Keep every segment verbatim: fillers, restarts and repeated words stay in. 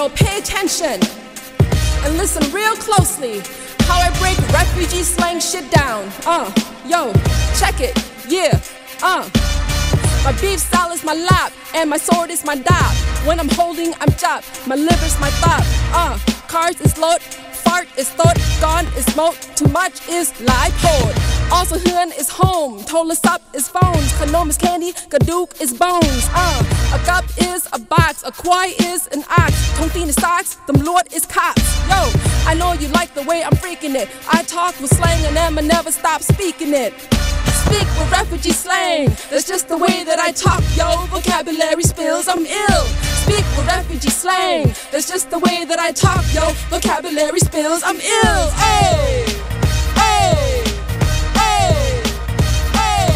yo, pay attention and listen real closely how I break refugee slang shit down. Uh, yo, check it, yeah, uh. My beef style is my lap, and my sword is my dab. When I'm holding, I'm chop, my liver's my thop. Uh, cars is load, fart is thought, gone is smoke, too much is lie poured. Also, hun is home, told us up is phones, Kanom is candy, Kadook is bones. Uh, a cup is a box, a kwai is an ox, Tongfin is socks, them lord is cops. Yo, I know you like the way I'm freaking it. I talk with slang and I'ma never stop speaking it. Speak with refugee slang, that's just the way that I talk, yo. Vocabulary spills, I'm ill. Speak with refugee slang, that's just the way that I talk, yo. Vocabulary spills, I'm ill. Hey, hey, hey, hey.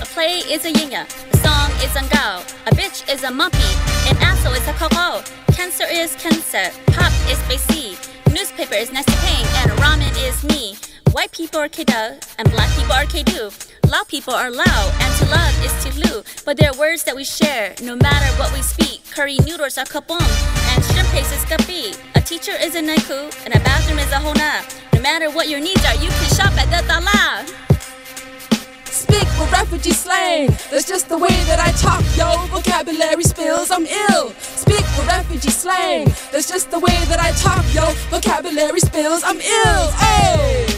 A play is a yinya, a song is a ngao, a bitch is a monkey, an asshole is a cocoa, cancer is cancer, pop is spicy, newspaper is nasty pain, and ramen is me. White people are Kedu, and black people are Kedu. Loud people are loud, and to love is to loo. But there are words that we share, no matter what we speak. Curry noodles are kapom, and shrimp paste is kapi. A teacher is a naiku, and a bathroom is a hona. No matter what your needs are, you can shop at the tala. Speak with refugee slang, that's just the way that I talk, yo. Vocabulary spills, I'm ill. Speak with refugee slang, that's just the way that I talk, yo. Vocabulary spills, I'm ill. Hey.